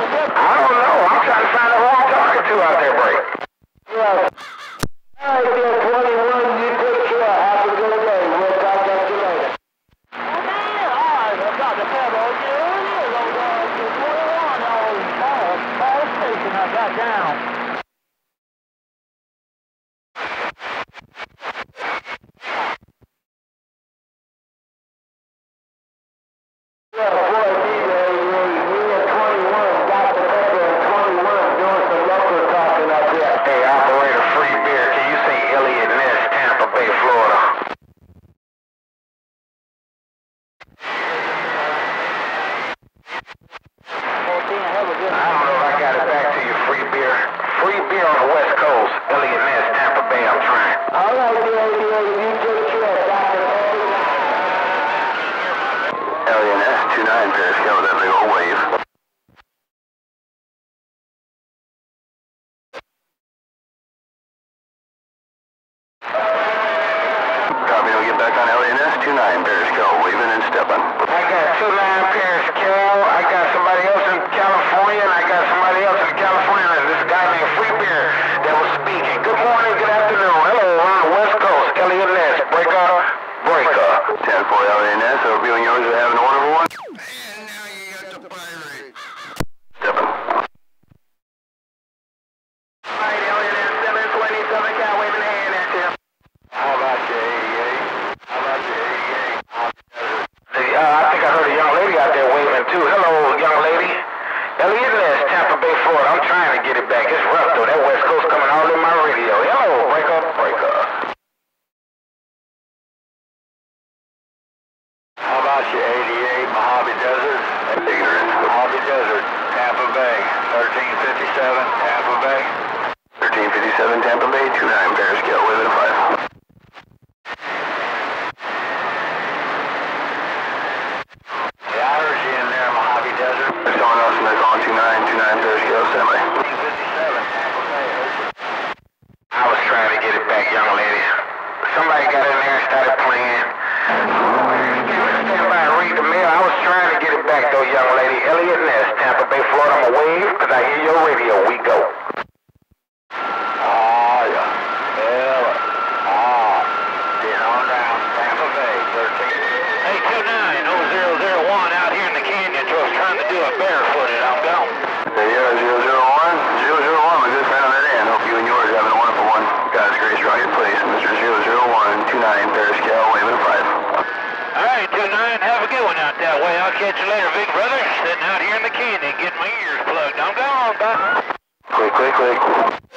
I don't know. I'm trying to find out who I'm talking to out there, Brady. Yeah. All right, then, 21, you take care. Have a good day. We'll talk to you later. Okay, all right. We'll talk to Pebble. Here it is. I'm going to 21 on all station I got down. Eliot Ness, Tampa Bay, I'm trying. All right, you take care. Dr. Bay. Eliot Ness, 29, Periscope, that big old wave. Copy, we'll get back on Eliot Ness, 29, Periscope, waving and stepping. I got 29, Periscope, I got somebody else in California, and I got somebody else in California, and this guy named Free Beer that was speaking. Good morning, good afternoon. Hello, on the West Coast, Eliot Ness, breaker. 10-4, Eliot Ness, hope you and yours are having a wonderful one. And now you got the pirate. Stepping. All right, Eliot Ness, 727, cat waving a hand at you. How about you, 88? How about you, 88? I think I heard a young lady out there waving, too. Hello, young lady. Eliot Ness, Tampa Bay, Florida. I'm trying to get it back. It's rough, though. That West Coast coming all in my radio. Hello, breaker. How about you, 88, Mojave Desert? Ignorance. Mojave Desert, Tampa Bay, 1357, Tampa Bay. 1357, Tampa Bay, 29, Periscope, within 5. Quick.